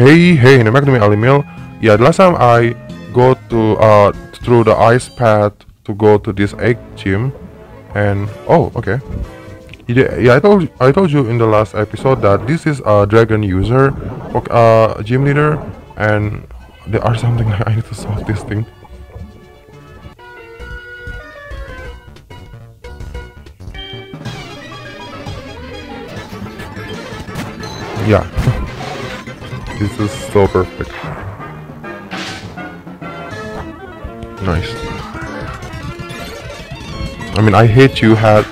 hey, and back to me, Alimiel. Yeah, the last time I go to through the ice path to go to this egg gym, and oh, okay. Yeah, I told you in the last episode that this is a dragon user, gym leader, and there are something like I need to solve this thing. Yeah, this is so perfect. Nice. I mean, I hate you had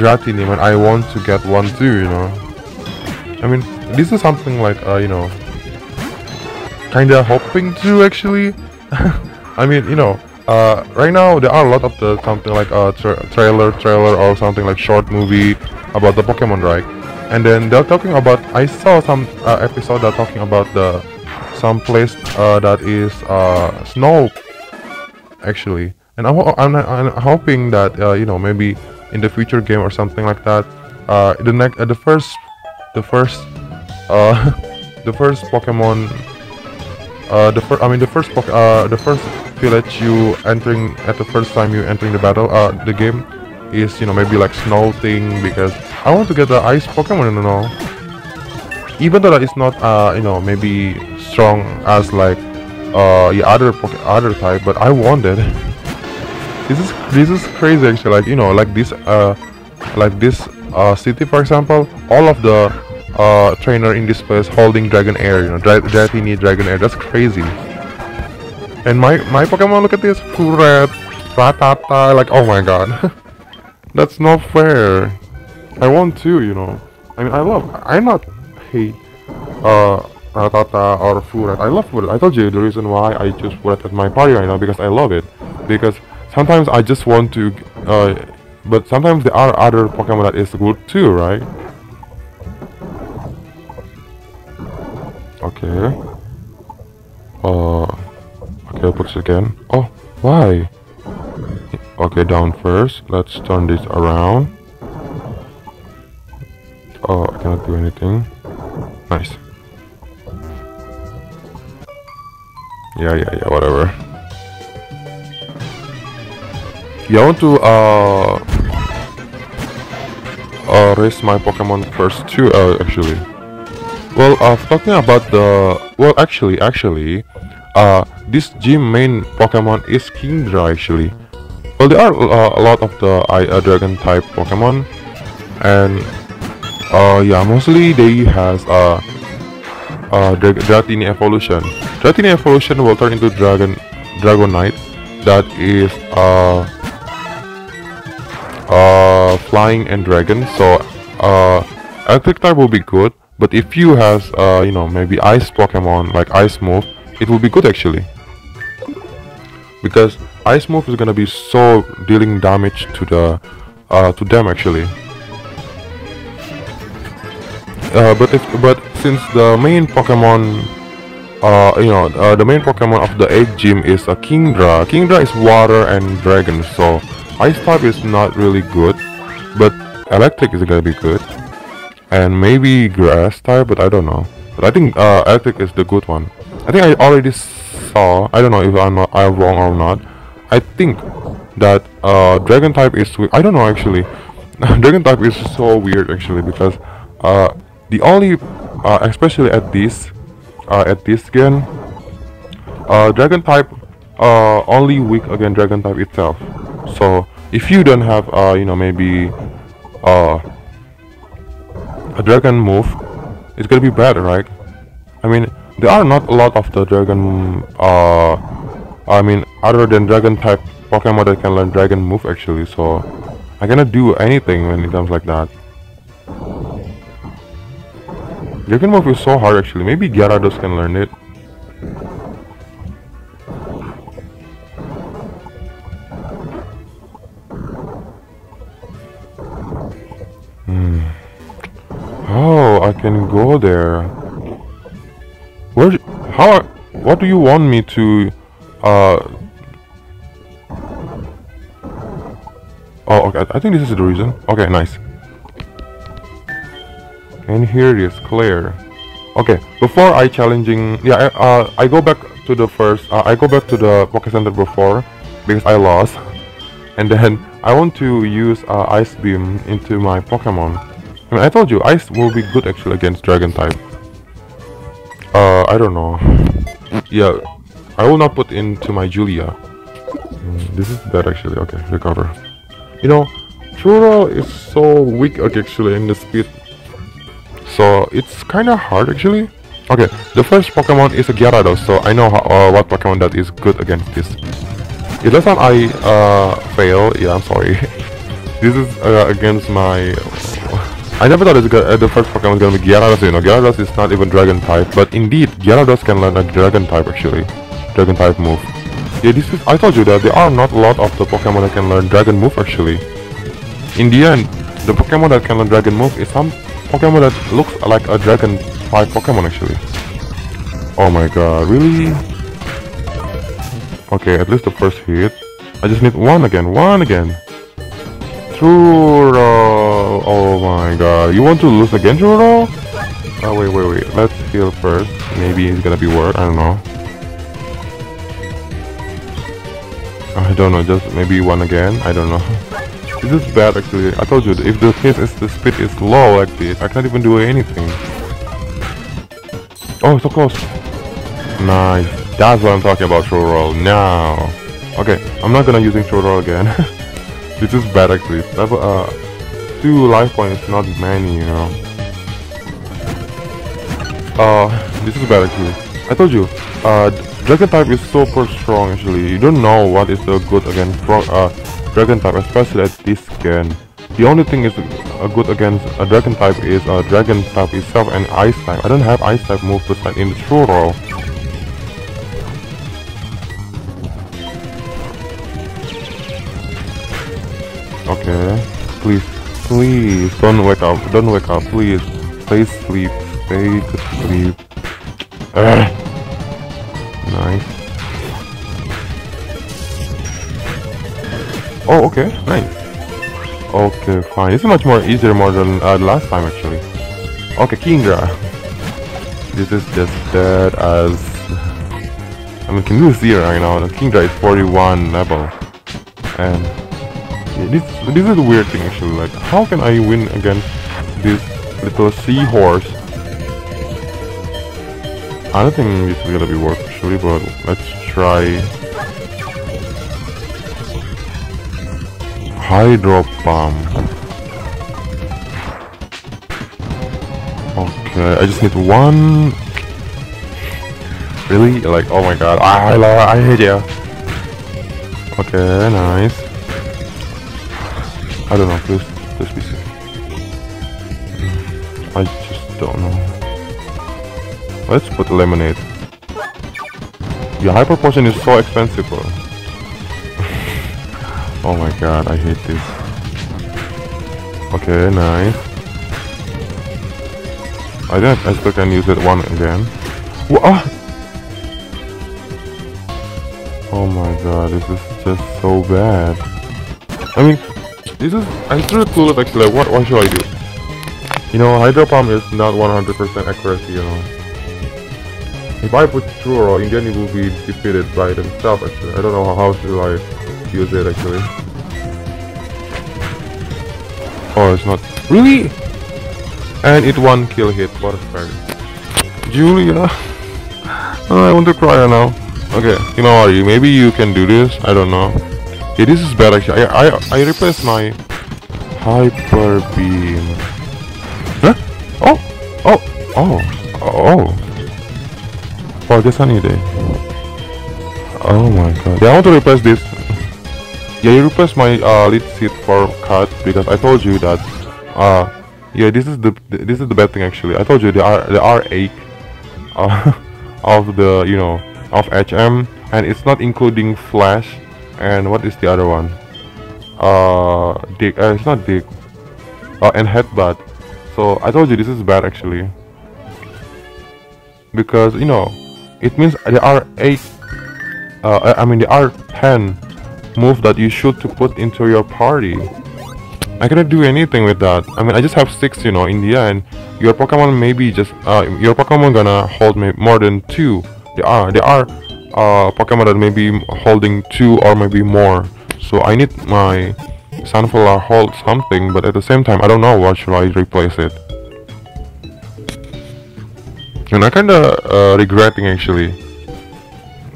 Dratini when I want to get one too, you know. I mean, this is something like, you know, kinda hoping to actually. I mean, you know, right now there are a lot of the something like trailer or something like short movie about the Pokemon, right? And then they're talking about, I saw some episode that talking about the some place that is snow actually, and I'm hoping that you know, maybe in the future game or something like that, the first Pokemon, the first village you entering at the first time you entering the battle, the game, is, you know, maybe like snow thing, because I want to get the ice Pokemon, you know, even though that it's not you know, maybe strong as like the other type, but I want it. This is crazy actually, like, you know, like this city, for example, all of the trainer in this place holding Dragonair, you know, Dratini, Dragonair. That's crazy. And my Pokemon, look at this, Furret, Rattata, like, oh my god. That's not fair. I want to, you know. I mean, I'm not hate Rattata or Furret. I love Furret. I told you the reason why I choose Furret at my party right now, because I love it. Because sometimes I just want to, but sometimes there are other Pokemon that is good too, right? Okay. Okay, I'll put it again. Oh, why? Okay, down first. Let's turn this around. Oh, I cannot do anything. Nice. Yeah, whatever. Yeah, I want to raise my Pokemon first too, actually. Well, talking about the... Well, actually, this gym main Pokemon is Kingdra, actually. Well, there are a lot of the dragon type Pokemon, and yeah, mostly they has Dratini evolution. Dratini evolution will turn into Dragonite, that is flying and dragon. So electric type will be good, but if you has you know, maybe ice Pokemon like ice move, it will be good actually, because ice move is gonna be so dealing damage to the to them actually. But since the main Pokemon, you know, the main Pokemon of the egg gym is a Kingdra. Kingdra is water and dragon, so ice type is not really good, but electric is gonna be good, and maybe grass type, but I don't know. But I think electric is the good one. I think I already saw. I don't know if I'm wrong or not. I think that dragon type is, I don't know actually. Dragon type is so weird actually, because the only especially at this game, dragon type only weak against dragon type itself. So if you don't have you know, maybe a dragon move, it's gonna be bad, right? I mean, there are not a lot of the dragon I mean, other than dragon type Pokemon that can learn dragon move actually, so I cannot do anything when it comes like that. Dragon move is so hard actually. Maybe Gyarados can learn it. Oh, I can go there. Where? How? What do you want me to? Oh, okay. I think this is the reason. Okay, nice. And here it is, Clair. Okay, before I challenging, yeah, I go back to the first, I go back to the Poké Center before, because I lost, and then I want to use Ice Beam into my Pokemon. I mean, I told you, Ice will be good actually against Dragon type. I don't know. Yeah, I will not put into my Julia. This is bad actually. Okay, recover. You know, Churro is so weak actually in the speed, so it's kind of hard actually. Okay, the first Pokemon is a Gyarados, so I know how, what Pokemon that is good against this. If last time I fail, yeah, I'm sorry. This is against my... I never thought the first Pokemon was gonna be Gyarados, you know. Gyarados is not even Dragon type, but indeed, Gyarados can learn a Dragon type actually. Dragon type move. Yeah, this is... I told you that there are not a lot of the Pokemon that can learn Dragon move actually. In the end, the Pokemon that can learn Dragon move is some Pokemon that looks like a Dragon type Pokemon actually. Oh my god, really? Okay, at least the first hit. I just need one again. Churro! Oh my god, you want to lose again, Churro? Oh, wait, let's heal first. Maybe it's gonna be worse, I don't know. Just maybe one again, I don't know. This is bad actually, I told you, if the hit is, the speed is low like this, I can't even do anything. Oh, so close. Nice. That's what I'm talking about, throw roll. Now, okay, I'm not gonna using throw roll again. This is bad actually. That's, 2 life points, not many, you know. This is bad actually. I told you, Dragon type is super strong actually. You don't know what is the good against Dragon type, especially at this scan. The only thing is good against a Dragon type is a Dragon type itself and Ice type. I don't have Ice type move to side in the throw roll. Okay, please don't wake up, please stay to sleep. Ugh. Nice. Oh, okay, nice. Okay, fine. This is much more easier than last time actually. Okay, Kingdra. This is just dead as. I mean, can you see right now? The Kingdra is 41 level, and. This is a weird thing actually, like, how can I win against this little seahorse? I don't think this is gonna be worth actually, but let's try... Hydro Pump. Okay, I just need one... Really? Like, oh my god, I hate you! Okay, nice. I don't know, please be safe. I just don't know. Let's put lemonade. Yeah, hyper potion is so expensive, bro. Oh my god, I hate this. Okay, nice. I still can use it one again. What? Oh my god, this is just so bad. I mean, this is... I'm still clueless actually, like, what should I do? You know, Hydro Pump is not 100% accuracy, you know. If I put Churro, in the end it will be defeated by themselves actually. I don't know how should I use it actually. Oh, it's not... Really? And it one kill hit, what a fact. Julia! Oh, I want to cry now. Okay, Himawari, maybe you can do this, I don't know. Yeah, this is bad actually. I replaced my hyper beam. Huh? Oh! For the sunny day. Oh my god. Yeah, I want to replace this. Yeah, you replaced my leech seed for cut because I told you that. Yeah, this is the bad thing actually. I told you the ache of the, you know, of HM, and it's not including flash. And what is the other one? Dick. It's not dick. And headbutt. So I told you this is bad actually. Because you know, it means there are 8. I mean there are 10 moves that you should to put into your party. I cannot do anything with that. I mean, I just have 6, you know, in the end. Your Pokemon maybe just, your Pokemon gonna hold more than 2. There are Pokemon that may be holding 2 or maybe more. So I need my Sunflora hold something, but at the same time, I don't know what should I replace it. And I kinda regretting actually.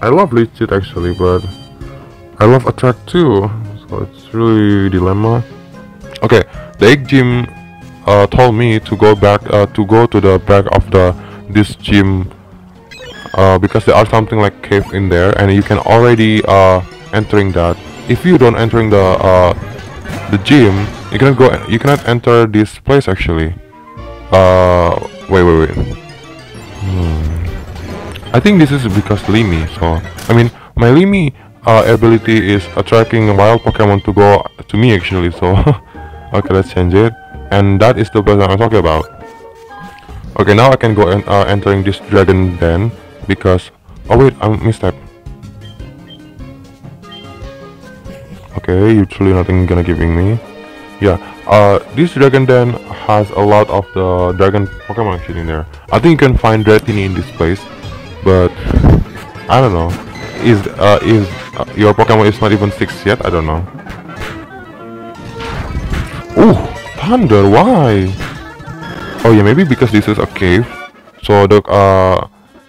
I love Leech Seed actually, but I love Attract too. So it's really dilemma. Okay, the egg gym told me to go back to the back of this gym because there are something like cave in there, and you can already entering that. If you don't entering the gym, you cannot go. You cannot enter this place actually. Wait. I think this is because Limi. So I mean, my Limi ability is attracting wild Pokemon to go to me actually. So. Okay, let's change it, and that is the person I'm talking about. Okay, now I can go and entering this Dragon Den because oh wait, I misstep. Okay, you're truly nothing gonna giving me. Yeah, this Dragon Den has a lot of the Dragon Pokemon actually in there. I think you can find Dratini in this place, but I don't know. Is your Pokemon is not even 6 yet? I don't know. Ooh, thunder, why? Oh yeah, maybe because this is a cave. So the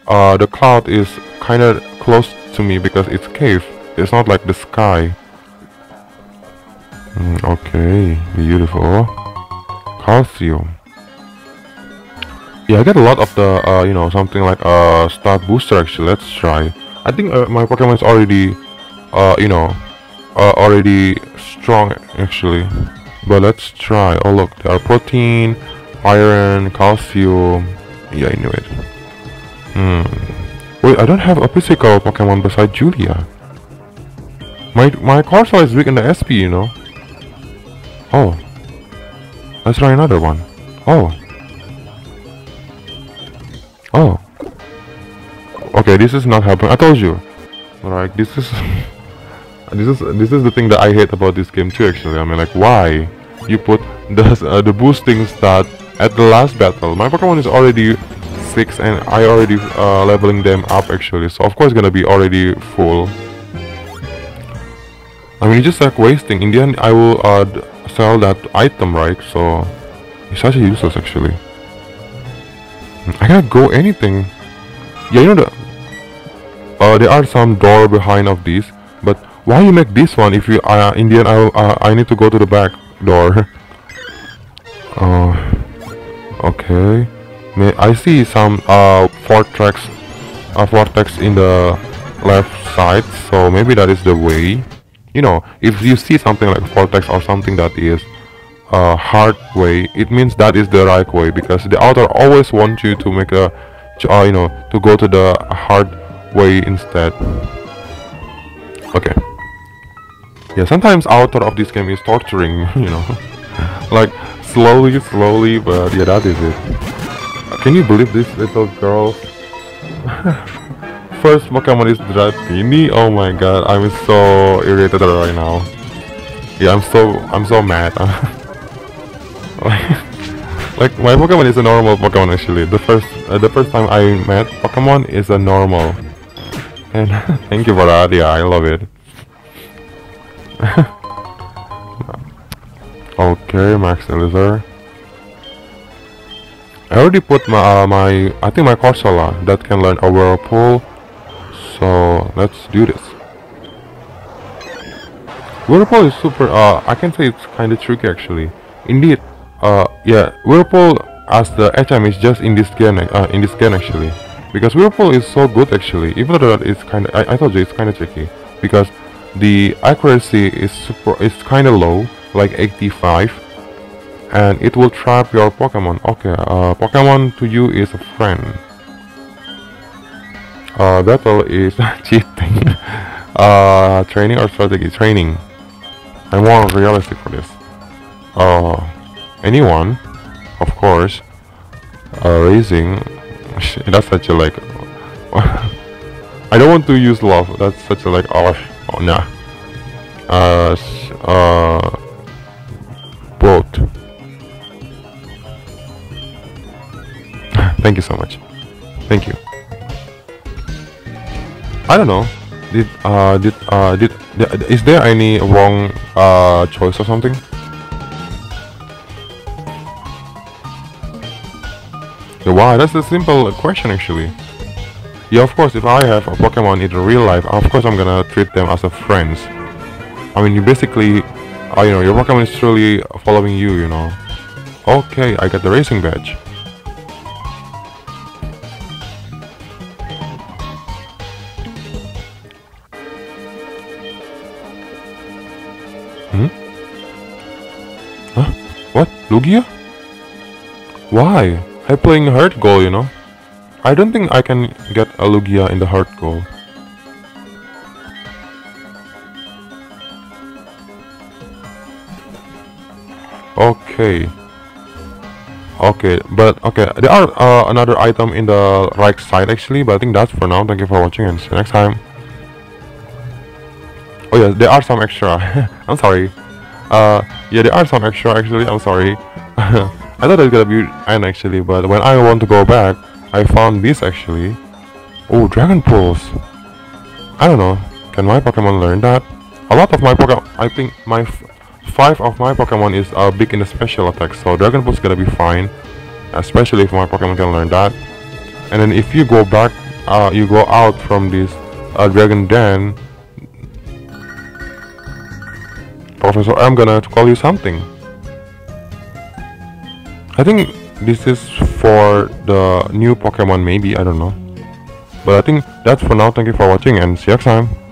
cloud is kind of close to me because it's cave. It's not like the sky. Okay, beautiful. Calcium. Yeah, I get a lot of the, you know, something like a stat booster actually. Let's try. I think my Pokemon is already, you know, already strong actually. But let's try. Oh look, there are protein, iron, calcium. Yeah, I knew it. Wait, I don't have a physical Pokemon besides Julia. My Corsola is weak in the SP, you know. Oh, let's try another one. Oh. Okay, this is not happening. I told you. Alright, this is. This is the thing that I hate about this game too. Actually, I mean, like, why you put the boosting stat at the last battle? My Pokemon is already 6, and I already leveling them up actually. So of course, it's gonna be already full. I mean, it's just like wasting. In the end, I will sell that item, right? So it's actually useless actually. I cannot go anything. Yeah, you know the. There are some door behind of these, but. Why you make this one if you in the end I need to go to the back door? Oh, okay. I see some vortex in the left side, so maybe that is the way. You know, if you see something like vortex or something that is hard way, it means that is the right way because the author always wants you to make a you know, to go to the hard way instead. Okay. Yeah, sometimes author of this game is torturing, you know, like slowly, but yeah, that is it. Can you believe this little girl? First Pokemon is Dratini. Oh my god, I'm so irritated right now. Yeah, I'm so mad. like my Pokemon is a normal Pokemon actually. The first time I met Pokemon is a normal. And thank you for that. Yeah, I love it. Okay, Max Elixir. I already put my I think my Corsola that can learn a Whirlpool. So let's do this. Whirlpool is super. I can say it's kind of tricky actually. Indeed. Yeah, Whirlpool as the HM is just in this game. Actually. Because Whirlpool is so good actually, even though that it's kind of, I told you it's kind of tricky because the accuracy is kind of low, like 85, and it will trap your Pokemon. Okay, Pokemon to you is a friend. Battle is cheating. Training or strategy? Training. I'm more realistic for this. Anyone, of course. Raising. That's such a like. I don't want to use love. That's such a like. Oh, nah. Thank you so much. Thank you. I don't know. Is there any wrong choice or something? Wow, that's a simple question actually. Yeah, of course, if I have a Pokemon in real life, of course I'm gonna treat them as a friends. I mean, you basically, you know, your Pokemon is truly following you, you know. Okay, I got the racing badge. Huh? What? Lugia? Why? I'm playing Heart Gold, you know. I don't think I can get a Lugia in the Heart Gold. Okay. Okay, but okay, there are another item in the right side actually, but I think that's for now. Thank you for watching and see you next time. Oh yeah, there are some extra. I'm sorry. Yeah, there are some extra actually. I'm sorry. I thought it was gonna be an actually, but when I want to go back, I found this actually. Oh, Dragon Pulse. I don't know. Can my Pokemon learn that? A lot of my Pokemon, I think my 5 of my Pokemon is big in the special attack, so Dragon Pulse is gonna be fine, especially if my Pokemon can learn that. And then if you go back, you go out from this Dragon Den. Professor, I'm gonna call you something. I think this is for the new Pokemon maybe, I don't know. But I think that's for now. Thank you for watching and see you next time.